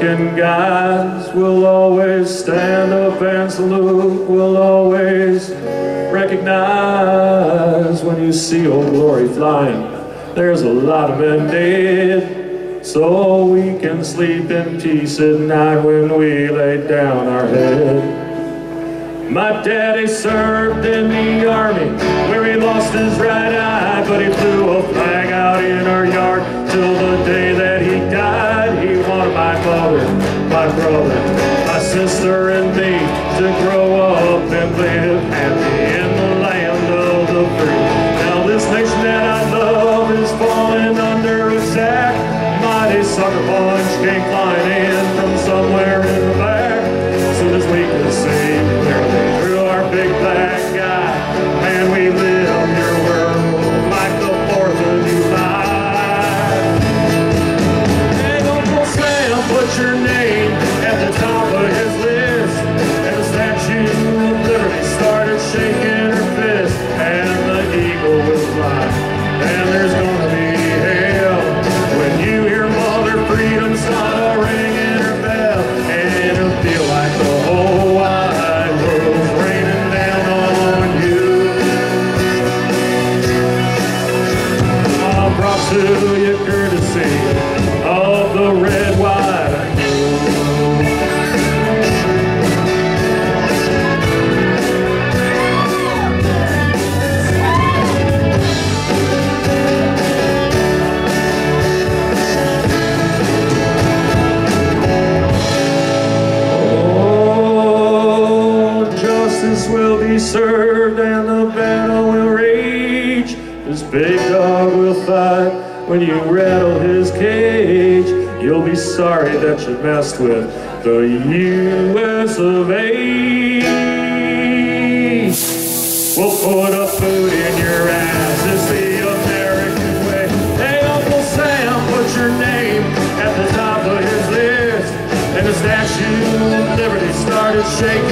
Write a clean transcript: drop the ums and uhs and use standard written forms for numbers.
American guys will always stand up and salute, will always recognize when you see Old Glory flying. There's a lot of men dead, so we can sleep in peace at night when we lay down our head. My daddy served in the army where he lost his right eye, but he flew a flag out in our yard till the day that he died. He wanted my father, my brother, my sister and me to grow up and live happy in the land of the free. Now this nation that I love is falling under attack. Mighty sucker punch came flying in from somewhere in the back. Soon as we could see clearly through our big black eye, and we live here where like the 4th of July. Hey, Uncle Sam, put your name at the top of his list, and the Statue of Liberty started shaking her fist, and the eagle will fly, and there's gonna be hell when you hear Mother Freedom's not a ringing her bell, and it'll feel like the whole wide world's raining down on you. I brought to you courtesy of the red, white, and will be served and the battle will rage. This big dog will fight. When you rattle his cage, you'll be sorry that you messed with the US of A. We'll put a food in your ass, it's the American way. Hey, Uncle Sam, put your name at the top of his list, and the Statue of Liberty started shaking.